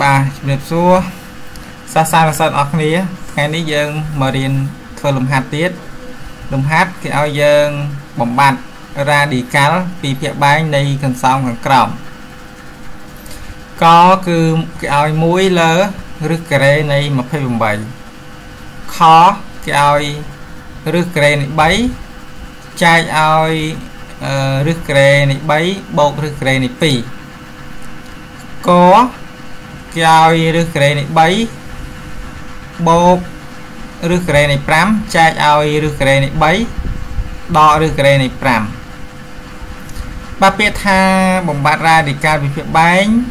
Bà đẹp xua xa xa xa ọc nia ngày ní dân mở điện thơ lùm hạt tiết lùm hát thì ao dân bỏng bạc ra đi cá vì phía bái này cần xong gần cọng có cứ cái ao muối lỡ rước cái này mà phải bồng bầy khó cái ao rước cái này bấy chai ao rước cái này bấy bột rước cái này pì có cái ao rước cái này bấy bột rước cái này pram chai ao rước cái này bấy đo rước cái này pram ba phe tha bồng bạt ra để cao vì phía bánh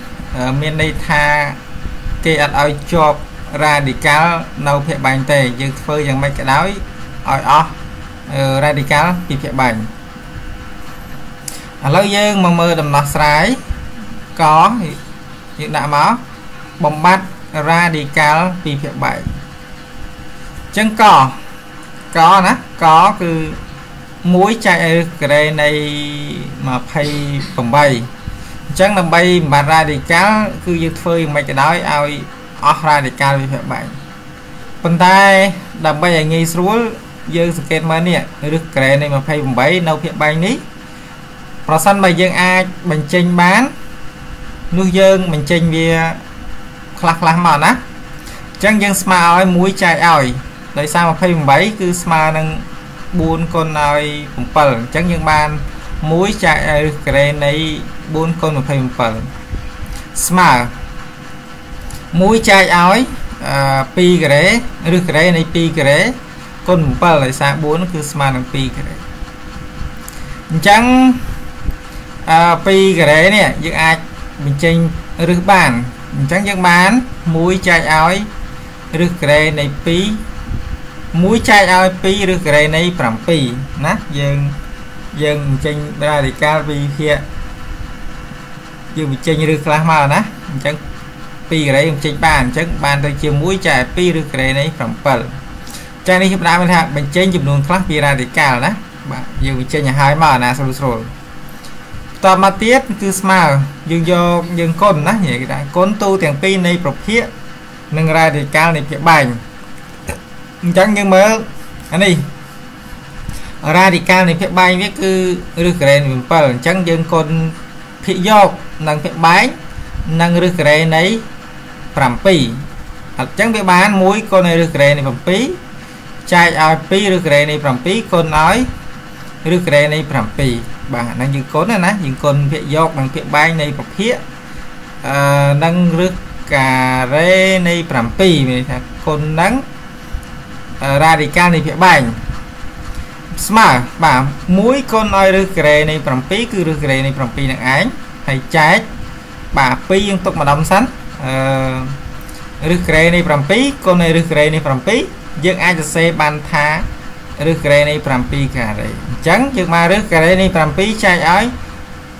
miền đây tha kê ăn ao chọp ra đi cá nấu phệ bánh tề dư phơi dần mấy cái đói ỏi ó ra đi cá bị phệ bánh lâu dương mà mơ đầm nọt sái có những đã máu bồng bát ra đi cá bị phệ bánh chân cỏ có nè có cứ muối chạy cái này mà phay bồng bay chẳng là bay mà ra thì cá cứ như phơi mấy cái đói ai ra thì cá bị phệ bánh phần tay đầm bay ngay xuống dương skate mà nè được cái này mà phay bồng bấy nấu phệ bánh ní vào sân bài dương ai mình chênh bán nuôi dương mình chênh về khạc lắm mà nè chẳng dương smile muối chai ỏi tại sao mà phay bồng bấy cứ smile đang buôn con ai cũng bẩn chẳng dương ban muối chai cái này 4 con 27 smart muối chai áo pi gré rực ré này pi gré con 17 lại sang 4 cứ smart bằng pi gré chẳng pi gré nè dự ai mình chênh rực bàn chẳng dự bán muối chai áo rực ré này pi muối chai áo pi rực ré này 7 nát dừng dừng chênh ra thì cao vì kia chưa bị chơi như được là mà nè chẳng pi cái đấy chơi bàn chắc bàn tôi chia mũi chạy pi được cái này phẩm phẩm chạy đi hiệp đá mình hạng mình chơi dùm luôn khác vì ra để cả đó bạn dù chơi nhà hai mà là rồi tao mà tiết cứ mà dừng do dừng con đó nhỉ đã con tu tiền pin này bọc kia nâng ra để cao này cái bành chẳng nhưng mà anh đi ra thì cao này cái bay với cứ được cái này phẩm chẳng dừng con thị do năng cái bánh năng được cái này phạm pì chẳng cái bán muối con này được cái này phạm pí chai IP được cái này phạm pí con nói được cái này phạm pì bà năng như con này nè những con thị do bằng cái bánh này bọc hía năng được cà rê này phạm pì mình con nắng ra thì ca này cái bánh mà bảo muối con nói được cái này phẩm phí cứ được cái này phẩm phí nặng ánh hay trái bà phí dân tục mà đóng sẵn được cái này phẩm phí con này được cái này phẩm phí dân ai cho xe bàn thá được cái này phẩm phí cả đấy chẳng chứ mà được cái này phẩm phí chai ấy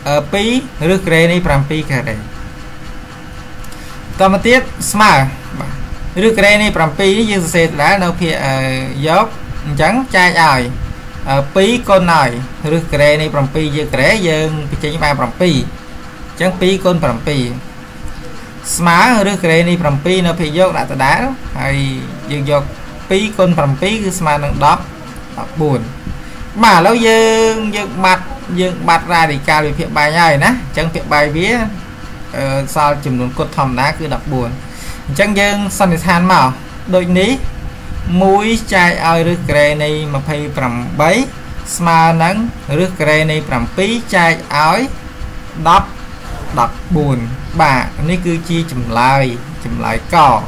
ở phí được cái này phẩm phí cả đấy tao mà tiếp mà được cái này phẩm phí dân xe đã đâu kia dốc chẳng chai ỏi phí con này rực rê này bằng phí dư rễ dân chính ba bằng phí chẳng phí con bằng phí má rực rê này bằng phí nó phải dốc lại ta đá hay dừng dọc phí con bằng phí cứ mà nâng đọc buồn mà lâu dương mặt ra thì cao vì phiện bài nhai nè chẳng phiện bài vía sao chùm đồn cột thầm đá cứ đọc buồn chẳng dương xong thì than màu đôi ní muối chai ao rực rê này mà phải phẩm bấy mà nắng rực rê này phẩm phí chai áo đắp đập buồn bà nó cứ chi chùm lại cò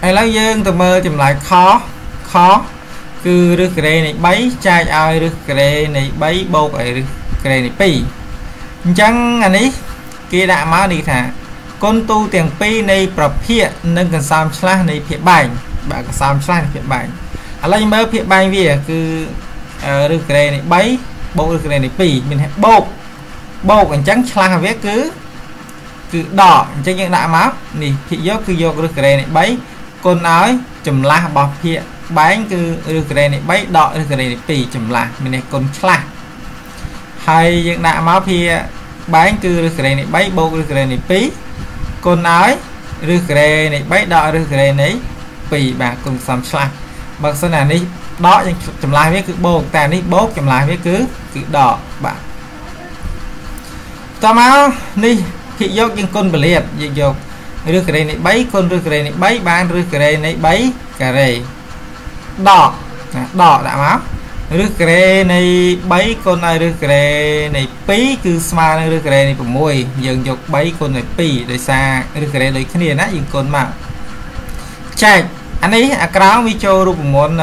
ai lấy dương từ mơ chùm lại khó cứ rực rê này bấy chai ao rực rê này bấy bột ở rực rê này pi chẳng anh ấy kia đã má đi thả con tu tiền pi này bọc hiện nâng cần xăm slash này phía bành bạn xăm slash phía bành lấy mơ phía bành về cứ được cái này bấy bộ được cái này pi mình hãy bộ còn trắng slash viết cứ đỏ cho những đại máu thì gió cứ vô được cái này bấy con nói chùm la bọc hiện bánh cứ được cái này bấy đỏ được cái này pi chùm là mình này con slash hay những đại máu thì bán cứ rực rè này bấy bầu rực rè này pí con nói rực rè này bấy đỏ rực rè này pì bà cùng sắm sạc bậc số này đi đó chấm lại với cứ bầu ta đi bố chấm lại với cứ đỏ bạn tao máu đi khi dốc nhưng con bể liệt gì dọc rực rè này bấy con rực rè này bấy bán rực rè này bấy cà rè đỏ đã máu rực rè này bấy con này rực rè này pí cứ smart này rực rè này cũng môi dừng dọc bấy con này pì đời xa rực rè đời kia nát dừng con mà chạy anh ấy à cáo với cho rụp muốn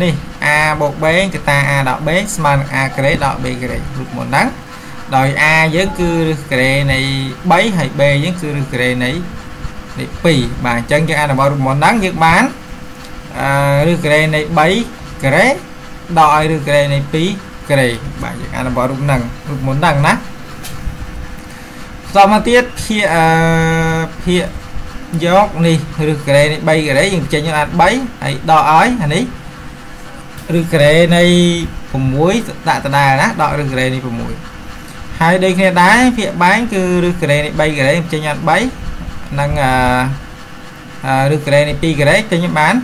đi a bộ bé người ta a đọc bé smart a cái đọc bê cái rụp một đắng đòi a với cứ rè này bấy hay b với cứ rực rè này để pì bàn chân cho a là bao rụp một đắng giật bán rực rè này bấy cái đòi được cái này phí cái này bạn ăn vào đúng nặng đúng muốn đằng nát do mà tiết khi dốc đi được cái này bay cái đấy dừng trên ăn bấy hãy đo ói hả đấy được cái này cùng muối tại đà đó đòi được cái này cùng muối hai đây nghe đá viện bán cứ được cái này bay cái đấy trên ăn bấy năng được cái này pi cái đấy cho những bạn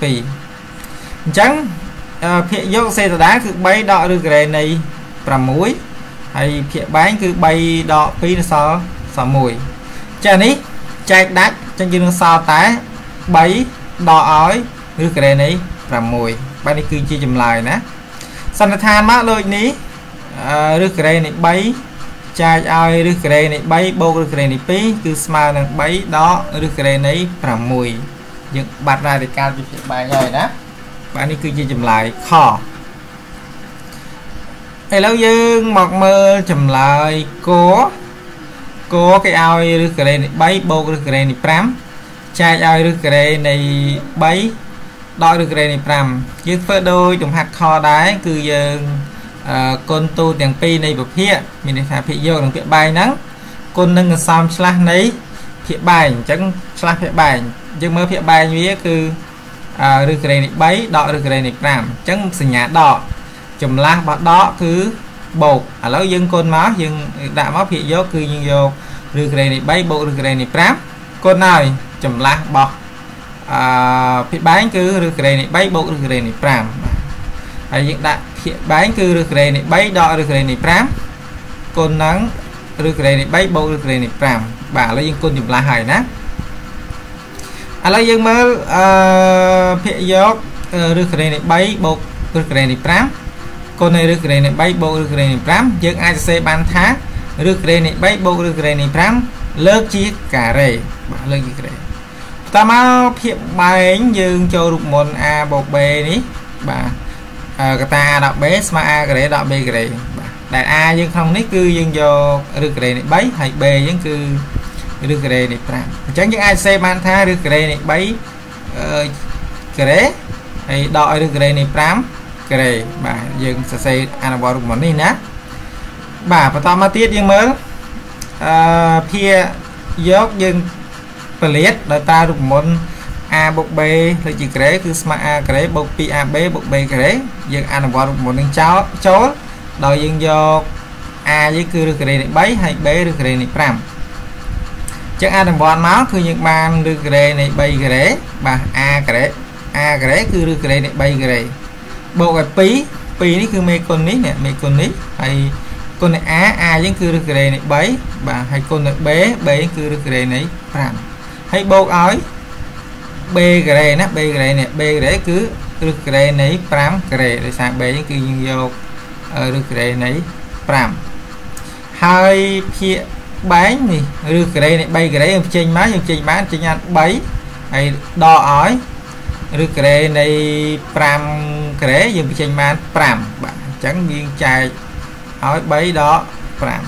phì trắng phía dốc xe đá cứ bay đỏ được cái này và muối hay phía bán cứ bay đỏ phí sao sao mùi cho ní chạy đắt chân như sao tá bấy đỏ ói được cái này và mùi bạn đi cư chia chùm lại nè xong là tha má lôi ní được cái này bấy chạy ai được cái này bay bô được cái này phí cứ smart là bấy đó được cái này và mùi dựng bạc ra thì cao thì bài rồi đó bạn đi cứ chùm lại khó hay lâu dương mọc mơ chùm lại cố cái ao được cái này bấy bô được cái này pram chai ao được cái này bấy đo được cái này pram chứ phơi đôi chùm hạt kho đá cứ dương con tu tiền pi này bậc hiện mình để thả phi vô đằng tiệm bài nắng con nâng xong slash này phi bài chẳng slash phi bài nhưng mới phi bài như cứ được cái này bấy đỏ được cái này làm chẳng sinh nhà đỏ chùm lá bắt đó cứ bột ở lâu dân con máu nhưng đã máu hiện gió cư nhưng vô được cái này bấy bộ được cái này pháp con này chùm lá bọc phía bán cứ được cái này bấy bộ được cái này làm hay hiện đại hiện bán cứ được cái này bấy đỏ được cái này pháp con nắng được cái này bấy bộ được cái này làm bà lấy dân con chùm lá hài nát à lấy dân mới phía gió được cái này bấy bột được cái này pram con này được cái này bấy bột được cái này pram dân ai sẽ bán thác được cái này bấy bột được cái này pram lớp chiếc cà rề lên cái này ta mau hiện bài dương cho được một a bột bề đi bà người ta đọc bé mà a cái đọc bề cái này đại a nhưng không nít cư dân vô được cái này bấy hay bề dân cư được cái này chẳng những ai xem anh tha được cái này bấy cái đấy hay đòi được cái này pram cái này bà dừng sẽ xây ăn vào một này nát bà và to mà tiết nhưng mới phía dốc dừng please đợi ta được một a bọc b là chỉ cái cứ smart a cái bọc pab bọc b cái đấy dừng ăn vào một nên cháu chó đòi dừng vô a với cứ được cái này bấy hay b được cái này pram chắc ăn bón máu cứ những bàn được cái này bay cái đấy bà a cái đấy cứ được cái này bay cái đấy bộ cái pí đấy cứ mê con nít nè mê con nít hay con này a vẫn cứ được cái này bấy bà hay con này bé cứ được cái này làm hay bộ ói b cái này nè b cái này nè b cái đấy cứ được cái này pram cái này để sang bé cứ vô được cái này pram hai kia bán thì được cái đây này bay cái đấy trên má trên bán trên ăn bấy hay đo ói được cái này pram cái đấy dùng trên má pram bạn chẳng viên chai ói bấy đó pram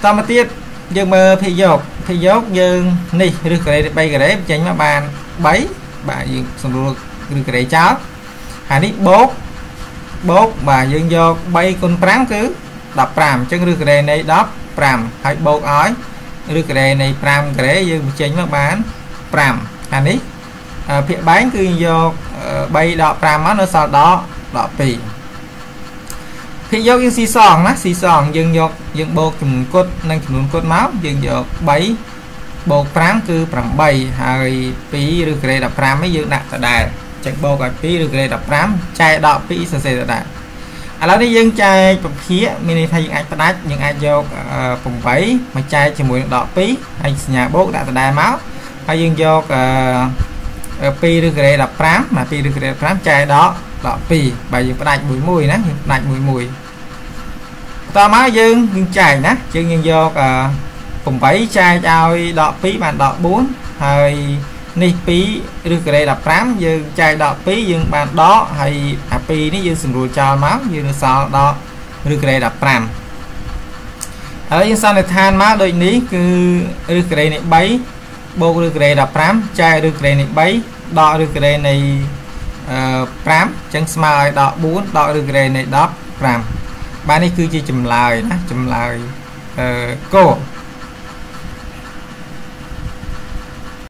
ta mà tiết nhưng mà thì dốc nhưng đi được cái này bay cái đấy trên má bàn bấy bạn dùng xong được được cái đấy cháu hãy đi bốt mà dân vô bay con pram cứ đập pram chân được cái này đó pram hay bột ói được cái này pram cái đấy dương trên mà bán pram anh ấy phía bán cứ vô bay đỏ pram nó sau đó đỏ pì khi vô những xì sòn nát xì sòn dừng dọc dừng bột chùm cốt nên chùm cốt máu dừng dọc bấy bột trắng cứ bằng bầy hai phí được gây đập ram mới dừng nặng tại đài chạy bột gọi phí được gây đập ram chạy đọc phí sẽ xảy ra là đi dân chai bọc khía mini thay những anh ta đá những ai vô cùng bấy mà chai chỉ muốn đọc phí anh nhà bố đã đài máu hay dừng dọc pi được gây đập ram mà pi được gây đập chai đó đọc phí bài dựng đại mùi mùi nè đại mùi mùi ta máu dương nhưng chảy nè chứ nhưng do cùng bấy chai trao đọc phí bạn đọc 4 hơi ni phí được đây đọc 8 dương chai đọc phí dương bạn đó hay pi nó dương sừng rùi cho máu dương sao đó được đây đọc làm ở dương sao này than máu đôi ní cứ được đây này bấy bộ được đây đọc 8 chai được đây này bấy đo được đây này pram chân smile đọc 4 đọc được đây này đọc pram ba này cứ chỉ chùm lời đó chùm lời cô